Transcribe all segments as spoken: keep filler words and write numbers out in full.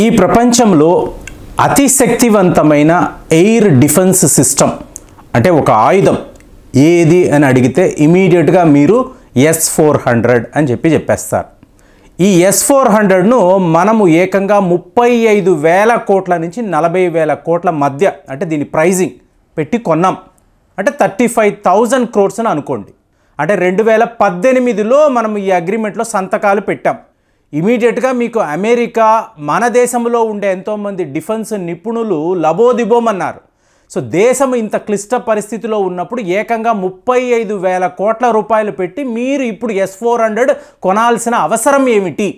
ఈ ప్రపంచంలో అతి శక్తివంతమైన ఎయిర్ డిఫెన్స్ సిస్టమ్ అంటే ఒక ఆయుధం ఏది అని అడిగితే ఇమిడియట్ గా మీరు ఎస్ ఫోర్ హండ్రెడ్ అని చెప్పి చెప్పేస్తారు. ఈ ఎస్ ఫోర్ హండ్రెడ్ ను మనము ఏకంగా ముప్పై ఐదు వేల కోట్ల నుంచి నలభై వేల కోట్ల మధ్య అంటే దీని ప్రైజింగ్ పెట్టి కొన్నాం. అంటే ముప్పై ఐదు వేల కోట్స్ అని అనుకోండి. అంటే రెండు వేల పద్దెనిమిదిలో మనం ఈ అగ్రిమెంట్లో సంతకాలు పెట్టాం. ఇమీడియట్గా మీకు అమెరికా మన దేశంలో ఉండే ఎంతోమంది డిఫెన్స్ నిపుణులు లబోదిబోమన్నారు. సో దేశం ఇంత క్లిష్ట పరిస్థితిలో ఉన్నప్పుడు ఏకంగా ముప్పై ఐదు వేల కోట్ల రూపాయలు పెట్టి మీరు ఇప్పుడు ఎస్ ఫోర్ హండ్రెడ్ కొనాల్సిన అవసరం ఏమిటి?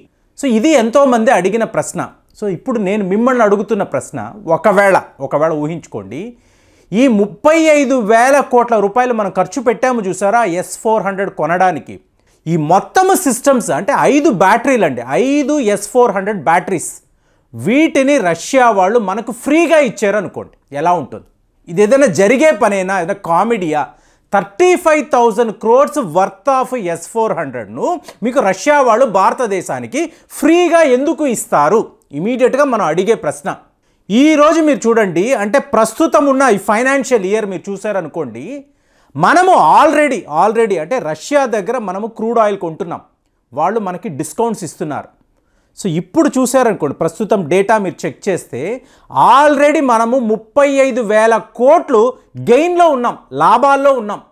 సో ఇది ఎంతోమంది అడిగిన ప్రశ్న. సో ఇప్పుడు నేను మిమ్మల్ని అడుగుతున్న ప్రశ్న, ఒకవేళ ఒకవేళ ఊహించుకోండి ఈ ముప్పై ఐదు వేల కోట్ల రూపాయలు మనం ఖర్చు పెట్టాము చూసారా ఎస్ ఫోర్ హండ్రెడ్ కొనడానికి. ఈ మొత్తము సిస్టమ్స్ అంటే ఐదు బ్యాటరీలు అండి, ఐదు ఎస్ ఫోర్ హండ్రెడ్ బ్యాటరీస్, వీటిని రష్యా వాళ్ళు మనకు ఫ్రీగా ఇచ్చారనుకోండి, ఎలా ఉంటుంది? ఇది ఏదైనా జరిగే పనేనా, ఏదైనా కామెడీయా? Thirty five thousand crores worth of S four హండ్రెడ్ను మీకు రష్యా వాళ్ళు భారతదేశానికి ఫ్రీగా ఎందుకు ఇస్తారు? ఇమీడియట్గా మనం అడిగే ప్రశ్న. ఈరోజు మీరు చూడండి, అంటే ప్రస్తుతం ఉన్న ఈ ఫైనాన్షియల్ ఇయర్ మీరు చూసారనుకోండి, మనము ఆల్రెడీ ఆల్రెడీ అంటే రష్యా దగ్గర మనము క్రూడ్ ఆయిల్ కొంటున్నాం, వాళ్ళు మనకి డిస్కౌంట్స్ ఇస్తున్నారు. సో ఇప్పుడు చూసారనుకోండి, ప్రస్తుతం డేటా మీరు చెక్ చేస్తే ఆల్రెడీ మనము ముప్పై ఐదు వేల కోట్లు గెయిన్లో ఉన్నాం, లాభాల్లో ఉన్నాం.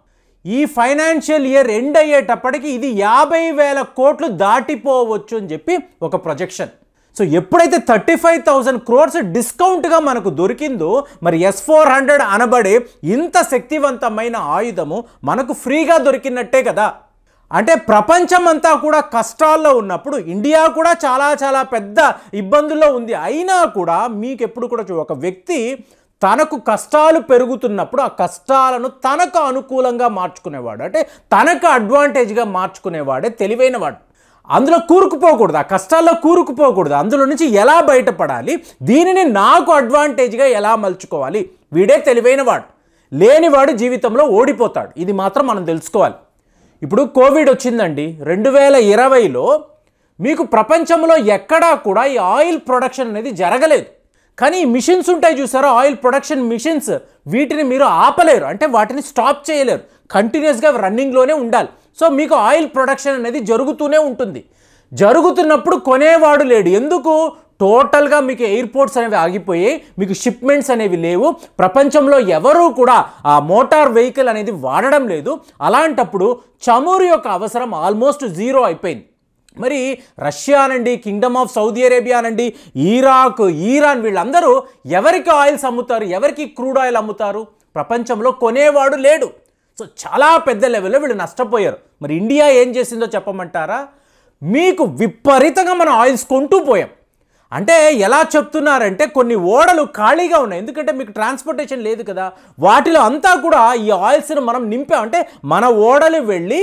ఈ ఫైనాన్షియల్ ఇయర్ ఎండ్ అయ్యేటప్పటికి ఇది యాభై వేల కోట్లు దాటిపోవచ్చు అని చెప్పి ఒక ప్రొజెక్షన్. సో ఎప్పుడైతే థర్టీ ఫైవ్ థౌజండ్ క్రోర్స్ డిస్కౌంట్గా మనకు దొరికిందో, మరి ఎస్ ఫోర్ హండ్రెడ్ అనబడే ఇంత శక్తివంతమైన ఆయుధము మనకు ఫ్రీగా దొరికినట్టే కదా. అంటే ప్రపంచమంతా కూడా కష్టాల్లో ఉన్నప్పుడు, ఇండియా కూడా చాలా చాలా పెద్ద ఇబ్బందుల్లో ఉంది, అయినా కూడా మీకు ఎప్పుడు కూడా ఒక వ్యక్తి తనకు కష్టాలు పెరుగుతున్నప్పుడు ఆ కష్టాలను తనకు అనుకూలంగా మార్చుకునేవాడు, అంటే తనకు అడ్వాంటేజ్గా మార్చుకునేవాడే తెలివైనవాడు. అందులో కూరుకుపోకూడదు, ఆ కష్టాల్లో కూరుకుపోకూడదు, అందులో నుంచి ఎలా బయటపడాలి, దీనిని నాకు అడ్వాంటేజ్గా ఎలా మలుచుకోవాలి, వీడే తెలివైనవాడు. లేనివాడు జీవితంలో ఓడిపోతాడు, ఇది మాత్రం మనం తెలుసుకోవాలి. ఇప్పుడు కోవిడ్ వచ్చిందండి, రెండు వేల ఇరవైలో మీకు ప్రపంచంలో ఎక్కడా కూడా ఈ ఆయిల్ ప్రొడక్షన్ అనేది జరగలేదు. కానీ ఈ మిషన్స్ ఉంటాయి చూసారా, ఆయిల్ ప్రొడక్షన్ మిషన్స్, వీటిని మీరు ఆపలేరు, అంటే వాటిని స్టాప్ చేయలేరు, కంటిన్యూస్గా రన్నింగ్లోనే ఉండాలి. సో మీకు ఆయిల్ ప్రొడక్షన్ అనేది జరుగుతూనే ఉంటుంది. జరుగుతున్నప్పుడు కొనేవాడు లేడు, ఎందుకు? టోటల్గా మీకు ఎయిర్పోర్ట్స్ అనేవి ఆగిపోయాయి, మీకు షిప్మెంట్స్ అనేవి లేవు, ప్రపంచంలో ఎవరూ కూడా ఆ మోటార్ వెహికల్ అనేది వాడడం లేదు. అలాంటప్పుడు చమురు యొక్క అవసరం ఆల్మోస్ట్ జీరో అయిపోయింది. మరి రష్యా అనండి, కింగ్డమ్ ఆఫ్ సౌదీ అరేబియా అనండి, ఇరాక్, ఇరాన్, వీళ్ళందరూ ఎవరికి ఆయిల్స్ అమ్ముతారు, ఎవరికి క్రూడ్ ఆయిల్ అమ్ముతారు? ప్రపంచంలో కొనేవాడు లేడు. సో చాలా పెద్ద లెవెల్లో వీళ్ళు నష్టపోయారు. మరి ఇండియా ఏం చేసిందో చెప్పమంటారా? మీకు విపరీతంగా మనం ఆయిల్స్ కొంటూ పోయాం. అంటే ఎలా చెప్తున్నారంటే కొన్ని ఓడలు ఖాళీగా ఉన్నాయి, ఎందుకంటే మీకు ట్రాన్స్పోర్టేషన్ లేదు కదా, వాటిలో అంతా కూడా ఈ ఆయిల్స్ని మనం నింపాం. అంటే మన ఓడలు వెళ్ళి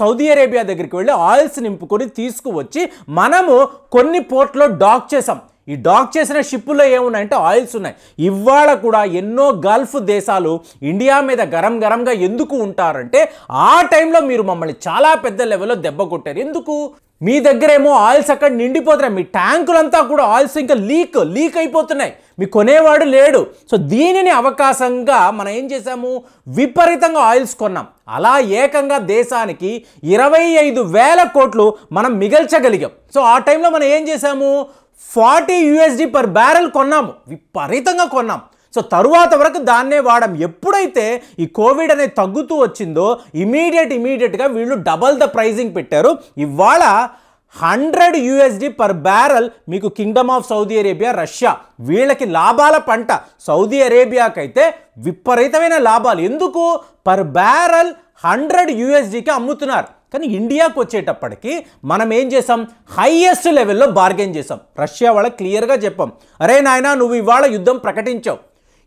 సౌదీ అరేబియా దగ్గరికి వెళ్ళి ఆయిల్స్ నింపుకొని తీసుకువచ్చి మనము కొన్ని పోర్ట్లో డాక్ చేసాం. ఈ డాక్ చేసిన షిప్పుల్లో ఏమున్నాయంటే ఆయిల్స్ ఉన్నాయి. ఇవాళ కూడా ఎన్నో గల్ఫ్ దేశాలు ఇండియా మీద గరం గరంగా ఎందుకు ఉంటారంటే, ఆ టైంలో మీరు మమ్మల్ని చాలా పెద్ద లెవెల్లో దెబ్బ కొట్టారు, ఎందుకు? మీ దగ్గర ఏమో ఆయిల్స్ అక్కడ నిండిపోతున్నాయి, మీ ట్యాంకులంతా కూడా ఆయిల్స్ ఇంకా లీక్ లీక్ అయిపోతున్నాయి, మీ కొనేవాడు లేడు. సో దీనిని అవకాశంగా మనం ఏం చేసాము, విపరీతంగా ఆయిల్స్ కొన్నాం. అలా ఏకంగా దేశానికి ఇరవై ఐదు వేల కోట్లు మనం మిగల్చగలిగాం. సో ఆ టైంలో మనం ఏం చేసాము, ఫార్టీ యూఎస్డి పర్ బ్యారెల్ కొన్నాము, విపరీతంగా కొన్నాం. సో తరువాత వరకు దాన్నే వాడాం. ఎప్పుడైతే ఈ కోవిడ్ అనేది తగ్గుతూ వచ్చిందో ఇమీడియట్ ఇమీడియట్గా వీళ్ళు డబల్ ద ప్రైజింగ్ పెట్టారు. ఇవాళ హండ్రెడ్ యూఎస్డి పర్ బ్యారెల్ మీకు kingdom of Saudi Arabia, Russia, వీళ్ళకి లాభాల పంట. సౌదీ అరేబియాకైతే విపరీతమైన లాభాలు, ఎందుకు? పర్ బ్యారెల్ హండ్రెడ్ యూఎస్డికి అమ్ముతున్నారు. కానీ ఇండియాకు వచ్చేటప్పటికి మనం ఏం చేసాం, హైయెస్ట్ లెవెల్లో బార్గెన్ చేసాం. రష్యా వాళ్ళకి క్లియర్గా చెప్పాం, అరే నాయన నువ్వు ఇవాళ యుద్ధం ప్రకటించావు,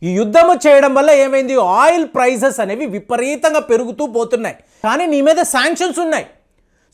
ఈ యుద్ధము చేయడం వల్ల ఏమైంది, ఆయిల్ ప్రైజెస్ అనేవి విపరీతంగా పెరుగుతూ పోతున్నాయి, కానీ నీ మీద శాంక్షన్స్ ఉన్నాయి.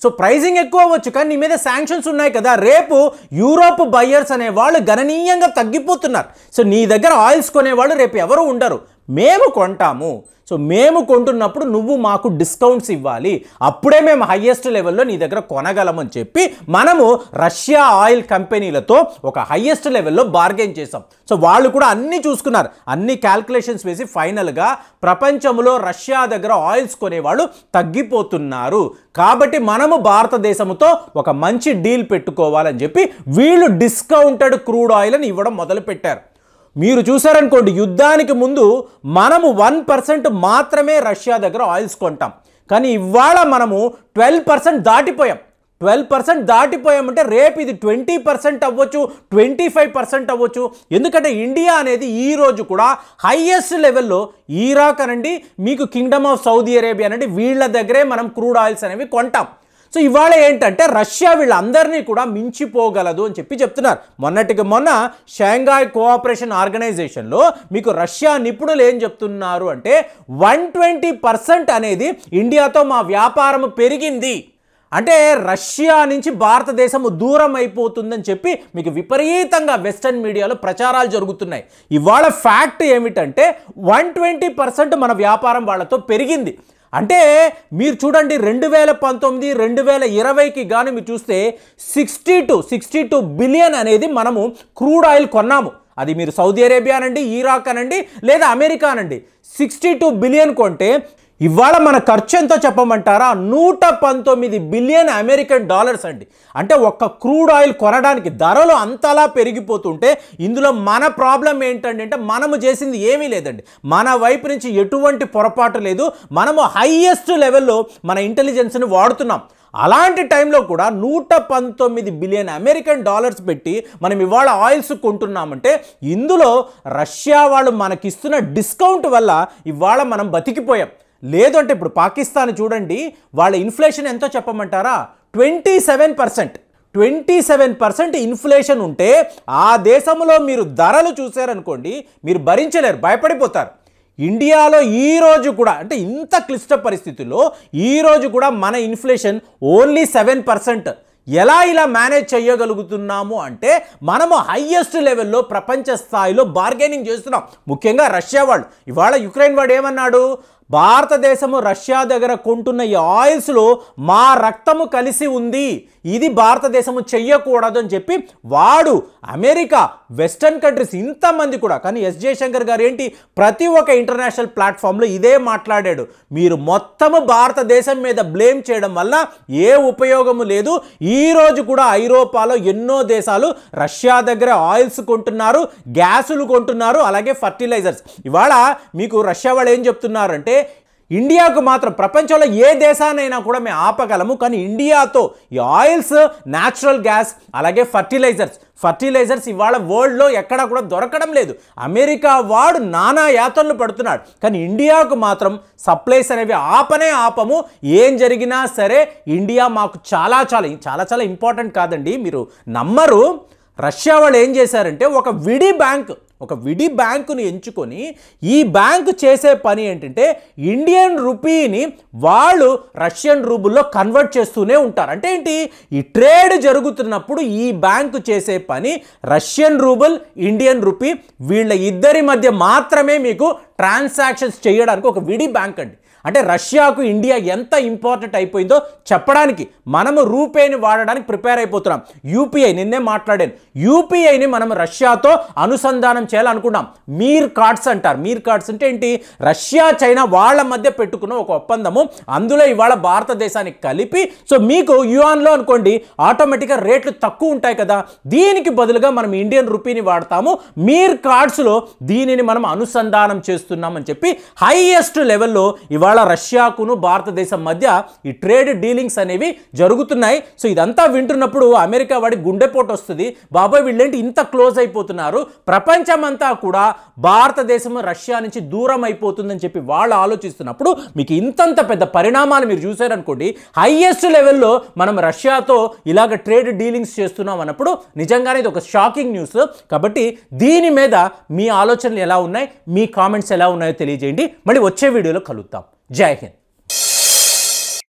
సో ప్రైజింగ్ ఎక్కువ అవ్వచ్చు, కానీ నీ మీద శాంక్షన్స్ ఉన్నాయి కదా, రేపు యూరోప్ బయర్స్ అనేవాళ్ళు గణనీయంగా తగ్గిపోతున్నారు. సో నీ దగ్గర ఆయిల్స్ కొనేవాళ్ళు రేపు ఎవరు ఉండరు, మేము కొంటాము. సో మేము కొంటున్నప్పుడు నువ్వు మాకు డిస్కౌంట్స్ ఇవ్వాలి, అప్పుడే మేము హైయెస్ట్ లెవెల్లో నీ దగ్గర కొనగలమని చెప్పి మనము రష్యా ఆయిల్ కంపెనీలతో ఒక హైయెస్ట్ లెవెల్లో బార్గెన్ చేసాం. సో వాళ్ళు కూడా అన్ని చూసుకున్నారు, అన్ని క్యాల్కులేషన్స్ వేసి ఫైనల్గా ప్రపంచంలో రష్యా దగ్గర ఆయిల్స్ కొనేవాళ్ళు తగ్గిపోతున్నారు కాబట్టి మనము భారతదేశంతో ఒక మంచి డీల్ పెట్టుకోవాలని చెప్పి వీళ్ళు డిస్కౌంటెడ్ క్రూడ్ ఆయిల్ని ఇవ్వడం మొదలుపెట్టారు. మీరు చూసారనుకోండి, యుద్ధానికి ముందు మనము వన్ పర్సెంట్ మాత్రమే రష్యా దగ్గర ఆయిల్స్ కొంటాం, కానీ ఇవాళ మనము ట్వెల్వ్ పర్సెంట్ దాటిపోయాం. ట్వెల్వ్ పర్సెంట్ దాటిపోయామంటే రేపు ఇది ట్వంటీ పర్సెంట్ అవ్వచ్చు, ట్వంటీ ఫైవ్ పర్సెంట్ అవ్వచ్చు. ఎందుకంటే ఇండియా అనేది ఈరోజు కూడా హైయెస్ట్ లెవెల్లో ఇరాక్ అనండి, మీకు కింగ్డమ్ ఆఫ్ సౌదీ అరేబియా అనండి, వీళ్ళ దగ్గరే మనం క్రూడ్ ఆయిల్స్ అనేవి కొంటాం. సో ఇవాళ ఏంటంటే రష్యా వీళ్ళందరినీ కూడా మించిపోగలదు అని చెప్పి చెప్తున్నారు. మొన్నటికి మొన్న షాంఘాయ్ కోఆపరేషన్ ఆర్గనైజేషన్లో మీకు రష్యా నిపుణులు ఏం చెప్తున్నారు అంటే వన్ ట్వంటీ పర్సెంట్ అనేది ఇండియాతో మా వ్యాపారం పెరిగింది అంటే రష్యా నుంచి భారతదేశం దూరం అయిపోతుందని చెప్పి మీకు విపరీతంగా వెస్టర్న్ మీడియాలో ప్రచారాలు జరుగుతున్నాయి. ఇవాళ ఫ్యాక్ట్ ఏమిటంటే వన్ ట్వంటీ పర్సెంట్ మన వ్యాపారం వాళ్ళతో పెరిగింది. అంటే మీరు చూడండి, రెండు వేల పంతొమ్మిది రెండు వేల ఇరవైకి కానీ మీరు చూస్తే sixty two sixty two billion అనేది మనము క్రూడ్ ఆయిల్ కొన్నాము. అది మీరు సౌదీ అరేబియా అనండి, ఇరాక్ అనండి, లేదా అమెరికా అనండి. సిక్స్టీ టూ బిలియన్ కొంటే ఇవాళ మన ఖర్చు ఎంతో చెప్పమంటారా, నూట పంతొమ్మిది బిలియన్ అమెరికన్ డాలర్స్ అండి. అంటే ఒక్క క్రూడ్ ఆయిల్ కొనడానికి ధరలు అంతలా పెరిగిపోతుంటే ఇందులో మన ప్రాబ్లం ఏంటండి అంటే మనము చేసింది ఏమీ లేదండి, మన వైపు నుంచి ఎటువంటి పొరపాటు లేదు, మనము హైయెస్ట్ లెవెల్లో మన ఇంటెలిజెన్స్ని వాడుతున్నాం. అలాంటి టైంలో కూడా నూట పంతొమ్మిది బిలియన్ అమెరికన్ డాలర్స్ పెట్టి మనం ఇవాళ ఆయిల్స్ కొంటున్నామంటే ఇందులో రష్యా వాళ్ళు మనకిస్తున్న డిస్కౌంట్ వల్ల ఇవాళ మనం బతికిపోయాం. లేదు అంటే ఇప్పుడు పాకిస్తాన్ చూడండి, వాళ్ళ ఇన్ఫ్లేషన్ ఎంతో చెప్పమంటారా, twenty seven percent twenty seven percent inflation ఉంటే ఆ దేశంలో మీరు ధరలు చూసారనుకోండి మీరు భరించలేరు, భయపడిపోతారు. ఇండియాలో ఈరోజు కూడా అంటే ఇంత క్లిష్ట పరిస్థితుల్లో ఈరోజు కూడా మన ఇన్ఫ్లేషన్ ఓన్లీ సెవెన్ పర్సెంట్ ఎలా ఇలా మేనేజ్ చేయగలుగుతున్నాము అంటే మనము హైయెస్ట్ లెవెల్లో ప్రపంచ స్థాయిలో బార్గెనింగ్ చేస్తున్నాం. ముఖ్యంగా రష్యా వాళ్ళు, ఇవాళ యుక్రెయిన్ వాడు ఏమన్నాడు, భారతదేశము రష్యా దగ్గర కొంటున్న ఈ ఆయిల్స్లో మా రక్తము కలిసి ఉంది, ఇది భారతదేశము చెయ్యకూడదు అని చెప్పి వాడు, అమెరికా, వెస్టర్న్ కంట్రీస్ ఇంతమంది కూడా. కానీ ఎస్ జయశంకర్ గారు ఏంటి ప్రతి ఒక్క ఇంటర్నేషనల్ ప్లాట్ఫామ్లో ఇదే మాట్లాడాడు, మీరు మొత్తము భారతదేశం మీద బ్లేమ్ చేయడం వల్ల ఏ ఉపయోగము లేదు. ఈరోజు కూడా ఐరోపాలో ఎన్నో దేశాలు రష్యా దగ్గర ఆయిల్స్ కొంటున్నారు, గ్యాసులు కొంటున్నారు, అలాగే ఫర్టిలైజర్స్. ఇవాళ మీకు రష్యా వాళ్ళు ఏం చెప్తున్నారంటే ఇండియాకు మాత్రం ప్రపంచంలో ఏ దేశానైనా కూడా మేము ఆపగలము, కానీ ఇండియాతో ఈ ఆయిల్స్, న్యాచురల్ గ్యాస్, అలాగే ఫర్టిలైజర్స్ ఫర్టిలైజర్స్ ఇవాళ వరల్డ్లో ఎక్కడా కూడా దొరకడం లేదు. అమెరికా వాడు నానా యాతనలు పడుతున్నాడు, కానీ ఇండియాకు మాత్రం సప్లైస్ అనేవి ఆపనే ఆపము, ఏం జరిగినా సరే ఇండియా మాకు చాలా చాలా చాలా చాలా ఇంపార్టెంట్ కాదండి. మీరు నమ్మరు, రష్యా వాళ్ళు ఏం చేశారంటే ఒక విడి బ్యాంక్ ఒక విడి బ్యాంకుని ఎంచుకొని ఈ బ్యాంకు చేసే పని ఏంటంటే ఇండియన్ రూపీని వాళ్ళు రష్యన్ రూబుల్లో కన్వర్ట్ చేస్తూనే ఉంటారు. అంటే ఏంటి, ఈ ట్రేడ్ జరుగుతున్నప్పుడు ఈ బ్యాంకు చేసే పని రష్యన్ రూబుల్, ఇండియన్ రూపీ, వీళ్ళ ఇద్దరి మధ్య మాత్రమే మీకు ట్రాన్సాక్షన్స్ చేయడానికి ఒక విడి బ్యాంక్ అండి. అంటే రష్యాకు ఇండియా ఎంత ఇంపార్టెంట్ అయిపోయిందో చెప్పడానికి మనము రూపేని వాడడానికి ప్రిపేర్ అయిపోతున్నాం. యూపీఐ నిన్నే మాట్లాడాను, యూపీఐని మనం రష్యాతో అనుసంధానం చేయాలనుకున్నాం. మీర్ కార్డ్స్ అంటారు, మీర్ కార్డ్స్ అంటే ఏంటి, రష్యా చైనా వాళ్ళ మధ్య పెట్టుకున్న ఒక ఒప్పందము, అందులో ఇవాళ భారతదేశానికి కలిపి సో మీకు యువాన్లో అనుకోండి ఆటోమేటిక్గా రేట్లు తక్కువ ఉంటాయి కదా, దీనికి బదులుగా మనం ఇండియన్ రూపీని వాడతాము, మీర్ కార్డ్స్లో దీనిని మనం అనుసంధానం చేస్తున్నామని చెప్పి హైయెస్ట్ లెవెల్లో ఇవాళ రష్యాకును భారతదేశం మధ్య ఈ ట్రేడ్ డీలింగ్స్ అనేవి జరుగుతున్నాయి. సో ఇదంతా వింటున్నప్పుడు అమెరికా వాడి గుండెపోటు వస్తుంది, బాబాయ్ వీళ్ళేంటి ఇంత క్లోజ్ అయిపోతున్నారు, ప్రపంచమంతా కూడా భారతదేశం రష్యా నుంచి దూరం అయిపోతుందని చెప్పి వాళ్ళు ఆలోచిస్తున్నప్పుడు మీకు ఇంతంత పెద్ద పరిణామాలు మీరు చూసారనుకోండి, హైయెస్ట్ లెవెల్లో మనం రష్యాతో ఇలాగ ట్రేడ్ డీలింగ్స్ చేస్తున్నాం అన్నప్పుడు నిజంగానే ఇది ఒక షాకింగ్ న్యూస్. కాబట్టి దీని మీద మీ ఆలోచనలు ఎలా ఉన్నాయి, మీ కామెంట్స్ ఎలా ఉన్నాయో తెలియజేయండి. మళ్ళీ వచ్చే వీడియోలో కలుద్దాం. जय हिंद।